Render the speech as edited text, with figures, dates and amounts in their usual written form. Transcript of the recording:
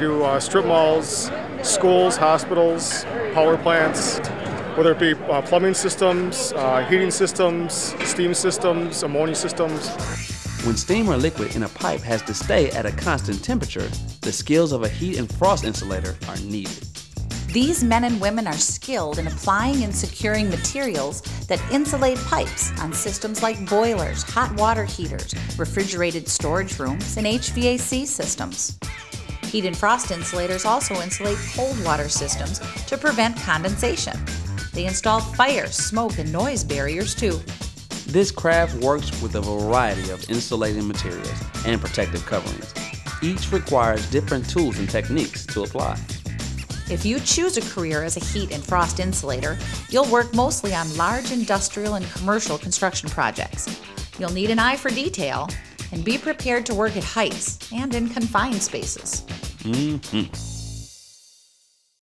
We do strip malls, schools, hospitals, power plants, whether it be plumbing systems, heating systems, steam systems, ammonia systems. When steam or liquid in a pipe has to stay at a constant temperature, the skills of a heat and frost insulator are needed. These men and women are skilled in applying and securing materials that insulate pipes on systems like boilers, hot water heaters, refrigerated storage rooms, and HVAC systems. Heat and frost insulators also insulate cold water systems to prevent condensation. They install fire, smoke, and noise barriers too. This craft works with a variety of insulating materials and protective coverings. Each requires different tools and techniques to apply. If you choose a career as a heat and frost insulator, you'll work mostly on large industrial and commercial construction projects. You'll need an eye for detail and be prepared to work at heights and in confined spaces.